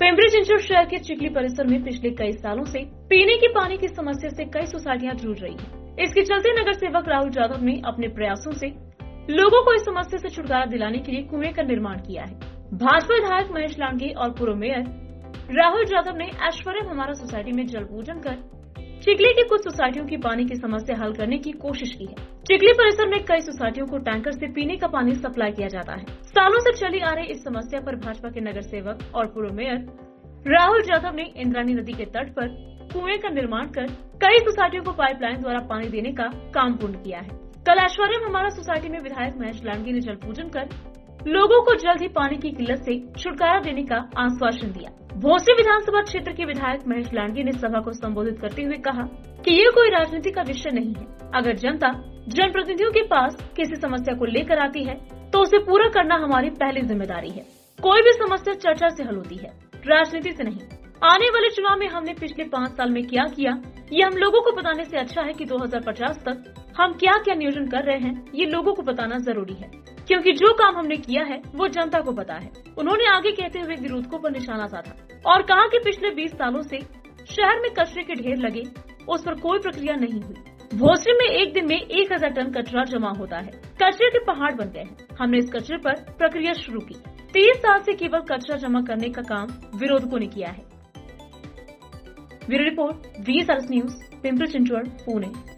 पिंपरी चिंचवड़ शहर के चिखली परिसर में पिछले कई सालों से पीने के पानी की समस्या से कई सोसाइटियां जूझ रही हैं। इसके चलते नगर सेवक राहुल जाधव ने अपने प्रयासों से लोगों को इस समस्या से छुटकारा दिलाने के लिए कुएं का निर्माण किया है। भाजपा विधायक महेश लांडगे और पूर्व मेयर राहुल जाधव ने ऐश्वर्य हमारा सोसाइटी में जल पूजन कर चिखली की कुछ सोसाइटियों की पानी की समस्या हल करने की कोशिश की है। चिखली परिसर में कई सोसाइटियों को टैंकर से पीने का पानी सप्लाई किया जाता है। सालों से चली आ रही इस समस्या पर भाजपा के नगर सेवक और पूर्व मेयर राहुल जाधव ने इंद्रानी नदी के तट पर कुएं का निर्माण कर कई सोसाइटियों को पाइपलाइन द्वारा पानी देने का काम पूर्ण किया है। कल ऐश्वर्य हमारा सोसाइटी में विधायक महेश लांडगे ने जल पूजन कर लोगों को जल्द ही पानी की किल्लत से छुटकारा देने का आश्वासन दिया। भोसरी विधानसभा क्षेत्र के विधायक महेश लांडगे ने सभा को संबोधित करते हुए कहा कि ये कोई राजनीति का विषय नहीं है। अगर जनता जनप्रतिनिधियों के पास किसी समस्या को लेकर आती है तो उसे पूरा करना हमारी पहली जिम्मेदारी है। कोई भी समस्या चर्चा से हल होती है, राजनीति से नहीं। आने वाले चुनाव में हमने पिछले 5 साल में क्या किया ये हम लोगों को बताने से अच्छा है कि 2050 तक हम क्या क्या नियोजन कर रहे हैं ये लोगों को बताना जरूरी है, क्योंकि जो काम हमने किया है वो जनता को पता है। उन्होंने आगे कहते हुए विरोधकों पर निशाना साधा और कहा कि पिछले 20 सालों से शहर में कचरे के ढेर लगे, उस पर कोई प्रक्रिया नहीं हुई। भोसरी में एक दिन में 1000 टन कचरा जमा होता है। कचरे के पहाड़ बन गए हैं। हमने इस कचरे पर प्रक्रिया शुरू की। 30 साल से केवल कचरा जमा करने का काम विरोधकों ने किया है। Bureau report, VSRS news, Pimpri Chinchwad, Pune.